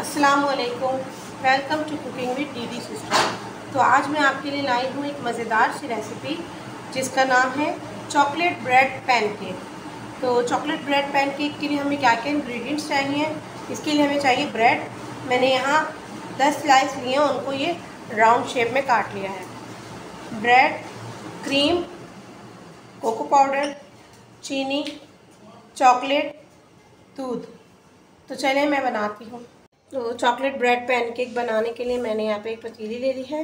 अस्सलामुअलैकुम, welcome to cooking with DD sister. तो आज मैं आपके लिए लाई हूँ एक मज़ेदार सी रेसिपी जिसका नाम है चॉकलेट ब्रेड पैनकेक। तो चॉकलेट ब्रेड पैनकेक के लिए हमें क्या क्या इंग्रेडिएंट्स चाहिए, इसके लिए हमें चाहिए ब्रेड। मैंने यहाँ 10 स्लाइस लिए हैं, उनको ये राउंड शेप में काट लिया है। ब्रेड, क्रीम, कोको पाउडर, चीनी, चॉकलेट, दूध। तो चलिए मैं बनाती हूँ। तो चॉकलेट ब्रेड पैनकेक बनाने के लिए मैंने यहाँ पे एक पतीली ले ली है।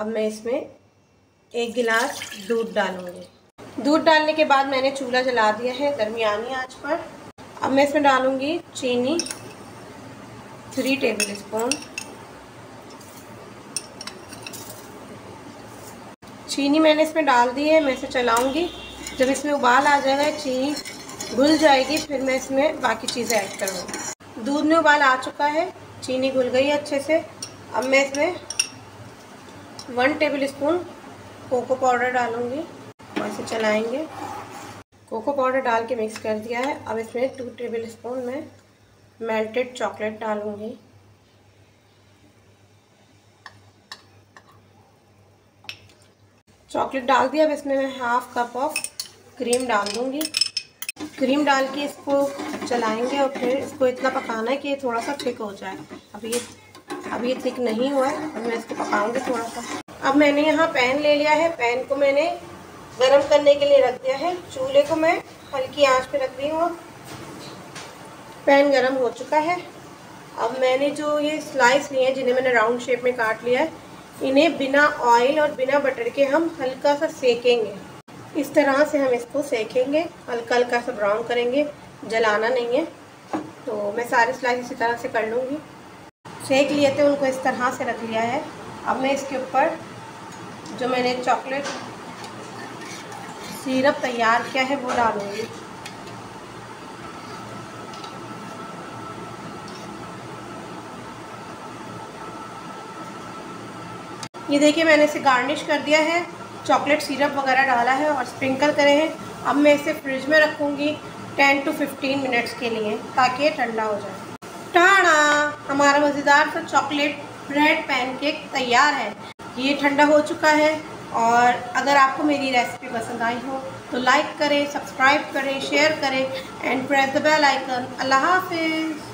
अब मैं इसमें एक गिलास दूध डालूँगी। दूध डालने के बाद मैंने चूल्हा जला दिया है दरमियानी आंच पर। अब मैं इसमें डालूँगी चीनी 3 टेबल स्पून। चीनी मैंने इसमें डाल दी है। मैं इसे चलाऊँगी, जब इसमें उबाल आ जाएगा चीनी घुल जाएगी, फिर मैं इसमें बाकी चीज़ें ऐड करूँगी। दूध में उबाल आ चुका है, चीनी घुल गई अच्छे से। अब मैं इसमें 1 टेबल स्पून कोको पाउडर डालूँगी और इसे चलाएँगे। कोको पाउडर डाल के मिक्स कर दिया है। अब इसमें 2 टेबल स्पून में मेल्टेड चॉकलेट डालूँगी। चॉकलेट डाल दिया। अब इसमें मैं 1/2 कप ऑफ क्रीम डाल दूँगी। क्रीम डाल के इसको चलाएंगे और फिर इसको इतना पकाना है कि ये थोड़ा सा थिक हो जाए। अब ये थिक नहीं हुआ है, अब मैं इसको पकाऊंगी थोड़ा सा। अब मैंने यहाँ पैन ले लिया है। पैन को मैंने गरम करने के लिए रख दिया है। चूल्हे को मैं हल्की आंच पे रख रही हूँ। पैन गरम हो चुका है। अब मैंने जो ये स्लाइस लिए हैं, जिन्हें मैंने राउंड शेप में काट लिया है, इन्हें बिना ऑयल और बिना बटर के हम हल्का सा सेकेंगे। इस तरह से हम इसको सेकेंगे, हल्का हल्का सा ब्राउन करेंगे, जलाना नहीं है। तो मैं सारे स्लाइस इसी तरह से कर लूँगी। सेक लिए थे, उनको इस तरह से रख लिया है। अब मैं इसके ऊपर जो मैंने चॉकलेट सिरप तैयार किया है वो डालूँगी। ये देखिए मैंने इसे गार्निश कर दिया है, चॉकलेट सिरप वगैरह डाला है और स्प्रिंकल करे हैं। अब मैं इसे फ्रिज में रखूँगी 10 से 15 मिनट्स के लिए, ताकि ये ठंडा हो जाए। टाड़ा, हमारा मज़ेदार सा चॉकलेट ब्रेड पैनकेक तैयार है। ये ठंडा हो चुका है। और अगर आपको मेरी रेसिपी पसंद आई हो तो लाइक करें, सब्सक्राइब करें, शेयर करें and press the bell icon. अल्लाह हाफिज़।